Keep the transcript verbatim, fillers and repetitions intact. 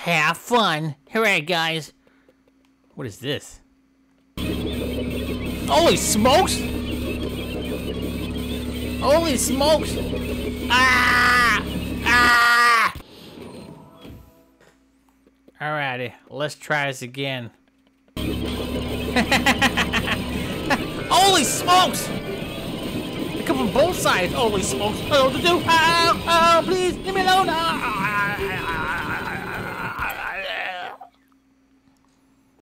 Have fun. Hooray, guys. What is this? Holy smokes! Holy smokes! Ah! Ah! Alrighty, let's try this again. Holy smokes! They come from both sides. Holy smokes! I don't know what to do. Oh, oh, please, leave me alone. Ah, ah, ah, ah.